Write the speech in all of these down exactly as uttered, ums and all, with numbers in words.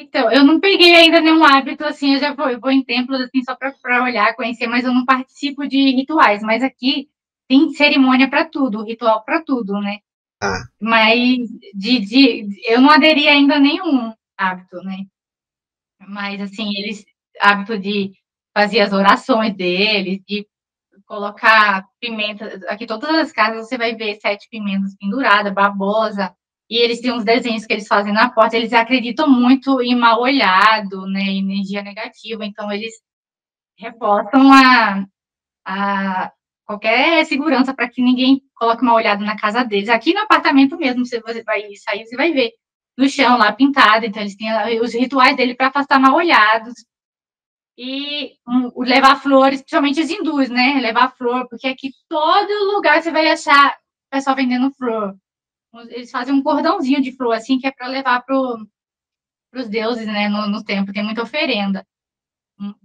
Então, eu não peguei ainda nenhum hábito, assim, eu já vou, eu vou em templos, assim, só para olhar, conhecer, mas eu não participo de rituais. Mas aqui tem cerimônia para tudo, ritual para tudo, né? Ah. Mas de, de, eu não aderi ainda a nenhum hábito, né? Mas, assim, eles... hábito de fazer as orações deles, de colocar pimenta. Aqui, todas as casas, você vai ver sete pimentas penduradas, babosa. E eles têm uns desenhos que eles fazem na porta. Eles acreditam muito em mal olhado, né, energia negativa. Então, eles reportam a, a qualquer segurança para que ninguém coloque mal olhado na casa deles. Aqui no apartamento mesmo, se você vai sair, você vai ver no chão lá pintado. Então, eles têm os rituais dele para afastar mal olhados. E um, levar flores, principalmente os hindus, né? Levar flor, porque aqui todo lugar você vai achar o pessoal vendendo flor. Eles fazem um cordãozinho de flor, assim, que é para levar pro, pros deuses, né? No, no templo, tem muita oferenda.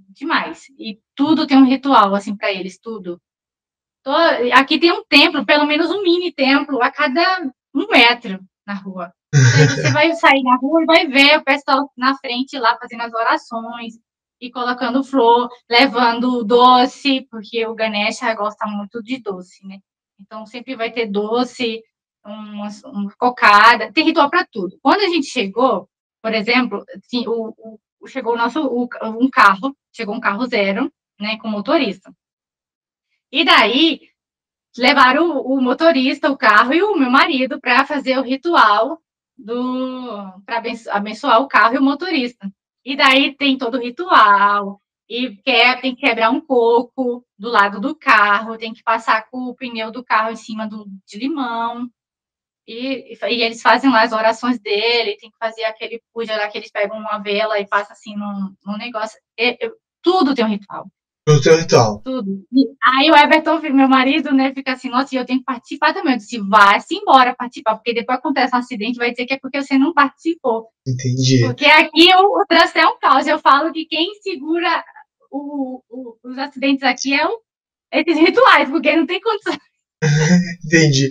Demais. E tudo tem um ritual, assim, para eles, tudo. Todo, aqui tem um templo, pelo menos um mini templo, a cada um metro na rua. Então, você vai sair na rua e vai ver o pessoal na frente lá fazendo as orações. E colocando flor, levando doce, porque o Ganesha gosta muito de doce, né? Então, sempre vai ter doce, uma, uma cocada, tem ritual para tudo. Quando a gente chegou, por exemplo, assim, o, o, chegou o nosso, o, um carro, chegou um carro zero, né, com motorista. E daí, levaram o, o motorista, o carro e o meu marido para fazer o ritual para abençoar, abençoar o carro e o motorista. E daí tem todo o ritual, e quer, tem que quebrar um coco do lado do carro, tem que passar com o pneu do carro em cima do, de limão, e, e eles fazem lá as orações dele, tem que fazer aquele puja lá, que eles pegam uma vela e passam assim num, num negócio. E, eu, tudo tem um ritual. Tudo tem um ritual. Tudo. E aí o Everton, meu marido, né, fica assim, nossa, eu tenho que participar também. Eu disse, vai-se embora participar, porque depois acontece um acidente, vai dizer que é porque você não participou. Entendi. Porque aqui o, o trânsito é um caos. Eu falo que quem segura o, o, os acidentes aqui é o, esses rituais, porque não tem condição. Entendi.